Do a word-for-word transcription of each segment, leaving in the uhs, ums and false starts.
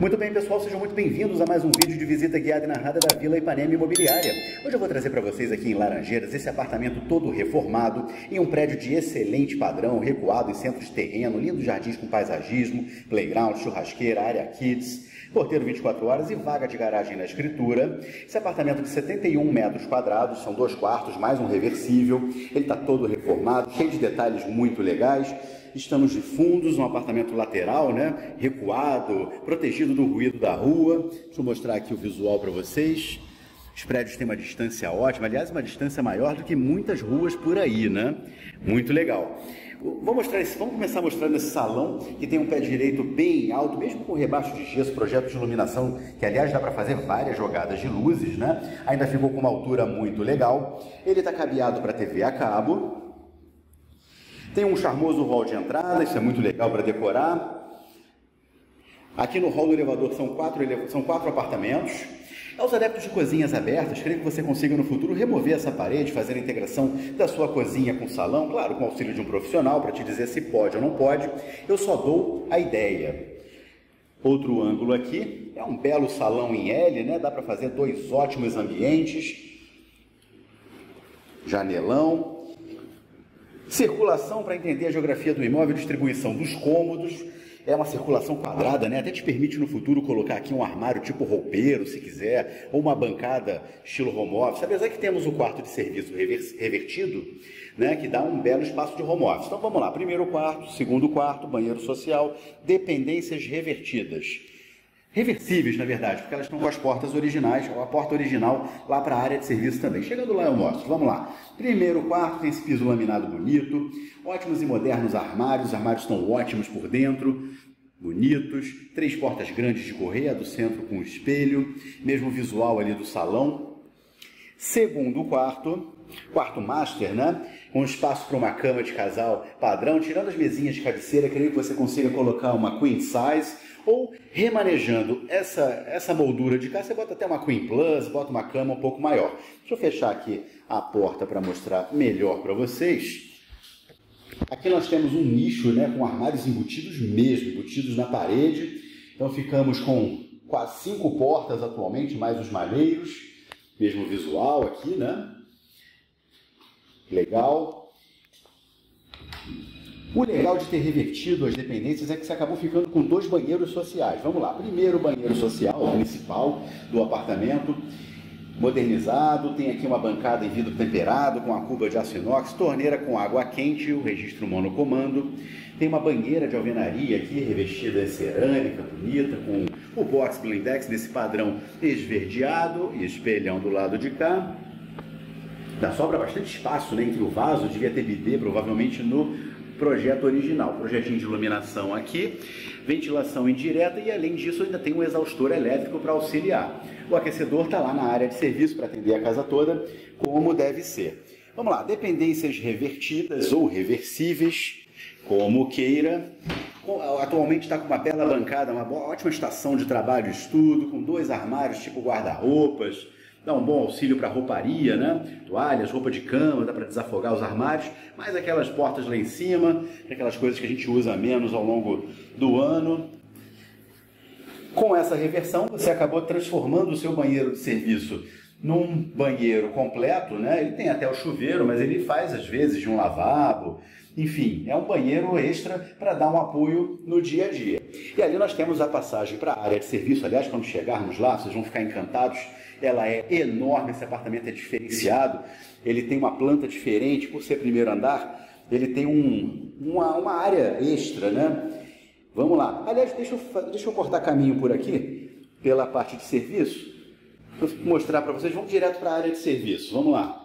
Muito bem, pessoal, sejam muito bem-vindos a mais um vídeo de visita guiada e narrada da Vila Ipanema Imobiliária. Hoje eu vou trazer para vocês aqui em Laranjeiras esse apartamento todo reformado, em um prédio de excelente padrão, recuado em centro de terreno, lindos jardins com paisagismo, playground, churrasqueira, área kids, porteiro vinte e quatro horas e vaga de garagem na escritura. Esse apartamento de setenta e um metros quadrados, são dois quartos, mais um reversível, ele está todo reformado, cheio de detalhes muito legais. Estamos de fundos, um apartamento lateral, né? Recuado, protegido do ruído da rua. Deixa eu mostrar aqui o visual para vocês. Os prédios têm uma distância ótima, aliás, uma distância maior do que muitas ruas por aí, né? Muito legal. Vou mostrar esse, vamos começar mostrando esse salão, que tem um pé direito bem alto, mesmo com rebaixo de gesso, projeto de iluminação, que aliás dá para fazer várias jogadas de luzes, né? Ainda ficou com uma altura muito legal. Ele está cabeado para T V a cabo. Tem um charmoso hall de entrada, isso é muito legal para decorar. Aqui no hall do elevador são quatro, eleva... são quatro apartamentos. Aos adeptos de cozinhas abertas, creio que você consiga no futuro remover essa parede, fazer a integração da sua cozinha com o salão, claro, com o auxílio de um profissional para te dizer se pode ou não pode. Eu só dou a ideia. Outro ângulo aqui, é um belo salão em L, né? Dá para fazer dois ótimos ambientes. Janelão. Circulação para entender a geografia do imóvel, distribuição dos cômodos, é uma circulação quadrada, né? Até te permite no futuro colocar aqui um armário tipo roupeiro, se quiser, ou uma bancada estilo home office, apesar que temos o quarto de serviço revertido, né? Que dá um belo espaço de home office. Então vamos lá, primeiro quarto, segundo quarto, banheiro social, dependências revertidas. Reversíveis, na verdade, porque elas estão com as portas originais, ou a porta original lá para a área de serviço também. Chegando lá eu mostro, vamos lá. Primeiro quarto, tem esse piso laminado bonito, ótimos e modernos armários, os armários estão ótimos por dentro, bonitos, três portas grandes de correia, do centro com espelho, mesmo visual ali do salão. Segundo quarto, quarto master, né? Com espaço para uma cama de casal padrão, tirando as mesinhas de cabeceira, creio que você consiga colocar uma queen size, ou remanejando essa, essa moldura de cá, você bota até uma Queen Plus, bota uma cama um pouco maior. Deixa eu fechar aqui a porta para mostrar melhor para vocês. Aqui nós temos um nicho, né, com armários embutidos mesmo, embutidos na parede. Então ficamos com quase cinco portas atualmente, mais os malheiros, mesmo visual aqui, né? Legal. O legal de ter revertido as dependências é que você acabou ficando com dois banheiros sociais. Vamos lá, primeiro banheiro social, principal do apartamento, modernizado, tem aqui uma bancada em vidro temperado, com a cuba de aço inox, torneira com água quente, o registro monocomando, tem uma banheira de alvenaria aqui, revestida em cerâmica, bonita, com o box blindex nesse padrão esverdeado e espelhão do lado de cá. Dá sobra bastante espaço, né, entre o vaso, devia ter bidê provavelmente no projeto original, projetinho de iluminação aqui, ventilação indireta e além disso ainda tem um exaustor elétrico para auxiliar. O aquecedor está lá na área de serviço para atender a casa toda, como deve ser. Vamos lá, dependências revertidas ou reversíveis, como queira. Atualmente está com uma bela bancada, uma ótima estação de trabalho e estudo, com dois armários tipo guarda-roupas, dá um bom auxílio para rouparia, né? Toalhas, roupa de cama, dá para desafogar os armários, mais aquelas portas lá em cima, aquelas coisas que a gente usa menos ao longo do ano. Com essa reversão, você acabou transformando o seu banheiro de serviço num banheiro completo, né? Ele tem até o chuveiro, mas ele faz às vezes de um lavabo, enfim, é um banheiro extra para dar um apoio no dia a dia. E ali nós temos a passagem para a área de serviço, aliás, quando chegarmos lá, vocês vão ficar encantados, ela é enorme, esse apartamento é diferenciado, ele tem uma planta diferente, por ser primeiro andar, ele tem um, uma, uma área extra, né? Vamos lá, aliás, deixa eu, deixa eu cortar caminho por aqui, pela parte de serviço, vou mostrar para vocês, vamos direto para a área de serviço, vamos lá.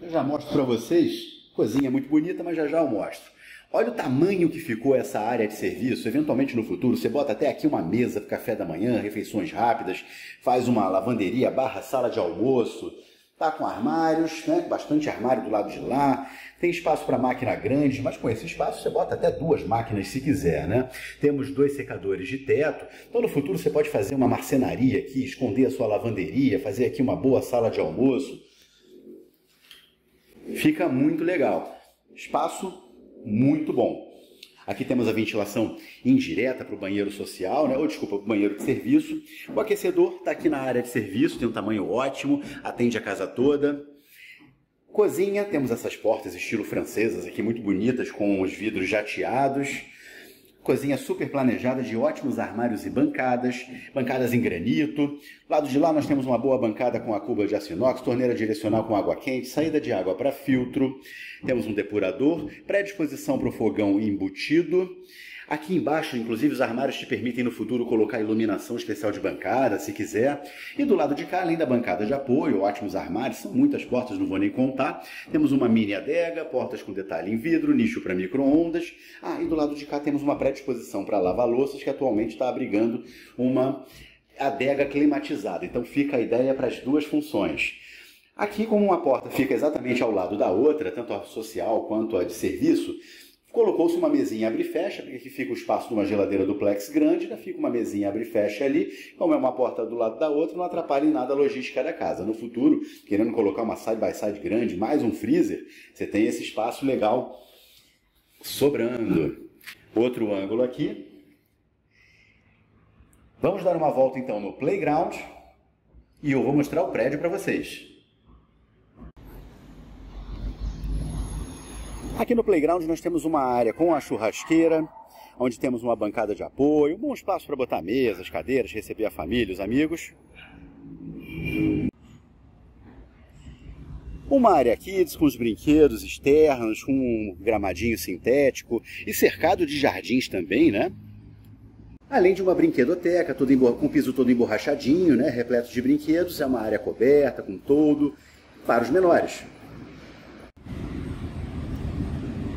Eu já mostro para vocês, cozinha muito bonita, mas já já eu mostro. Olha o tamanho que ficou essa área de serviço, eventualmente no futuro você bota até aqui uma mesa para café da manhã, refeições rápidas, faz uma lavanderia barra sala de almoço, tá com armários, né? Bastante armário do lado de lá, tem espaço para máquina grande, mas com esse espaço você bota até duas máquinas se quiser, né? Temos dois secadores de teto, então no futuro você pode fazer uma marcenaria aqui, esconder a sua lavanderia, fazer aqui uma boa sala de almoço, fica muito legal, espaço muito bom. Aqui temos a ventilação indireta para o banheiro social, né? Ou desculpa, para o banheiro de serviço. O aquecedor está aqui na área de serviço, tem um tamanho ótimo, atende a casa toda. Cozinha, temos essas portas estilo francesas aqui, muito bonitas, com os vidros jateados. Cozinha super planejada, de ótimos armários e bancadas, bancadas em granito. Lado de lá nós temos uma boa bancada com a cuba de aço inox, torneira direcional com água quente, saída de água para filtro. Temos um depurador, pré-disposição para o fogão embutido. Aqui embaixo, inclusive, os armários te permitem no futuro colocar iluminação especial de bancada, se quiser. E do lado de cá, além da bancada de apoio, ótimos armários, são muitas portas, não vou nem contar. Temos uma mini adega, portas com detalhe em vidro, nicho para micro-ondas. Ah, e do lado de cá temos uma pré-disposição para lava-louças, que atualmente está abrigando uma adega climatizada. Então fica a ideia para as duas funções. Aqui, como uma porta fica exatamente ao lado da outra, tanto a social quanto a de serviço, colocou-se uma mesinha abre e fecha, porque aqui fica o espaço de uma geladeira duplex grande, né? Fica uma mesinha abre e fecha ali, como é uma porta do lado da outra, não atrapalha em nada a logística da casa. No futuro, querendo colocar uma side-by-side grande, mais um freezer, você tem esse espaço legal sobrando. Outro ângulo aqui. Vamos dar uma volta então no playground e eu vou mostrar o prédio para vocês. Aqui no playground nós temos uma área com a churrasqueira, onde temos uma bancada de apoio, um bom espaço para botar mesas, cadeiras, receber a família, os amigos. Uma área kids com os brinquedos externos, com um gramadinho sintético e cercado de jardins também, né? Além de uma brinquedoteca, todo embo... com o piso todo emborrachadinho, né? Repleto de brinquedos, é uma área coberta, com toldo, para os menores.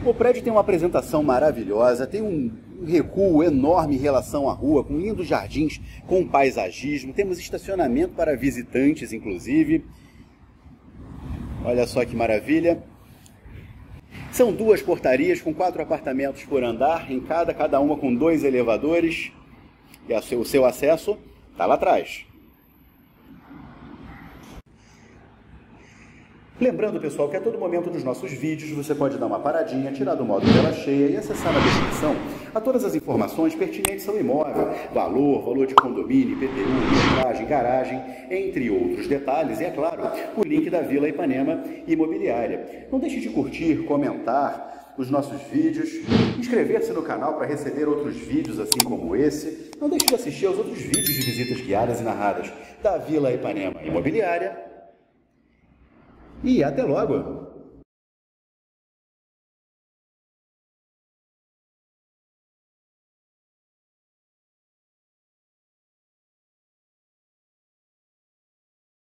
O prédio tem uma apresentação maravilhosa, tem um recuo enorme em relação à rua, com lindos jardins, com paisagismo, temos estacionamento para visitantes, inclusive. Olha só que maravilha! São duas portarias com quatro apartamentos por andar, em cada, cada uma com dois elevadores, e o seu, o seu acesso está lá atrás. Lembrando, pessoal, que a todo momento dos nossos vídeos você pode dar uma paradinha, tirar do modo tela cheia e acessar na descrição a todas as informações pertinentes ao imóvel, valor, valor de condomínio, I P T U, garagem, garagem, entre outros detalhes, e, é claro, o link da Vila Ipanema Imobiliária. Não deixe de curtir, comentar os nossos vídeos, inscrever-se no canal para receber outros vídeos assim como esse. Não deixe de assistir aos outros vídeos de visitas guiadas e narradas da Vila Ipanema Imobiliária. E até logo!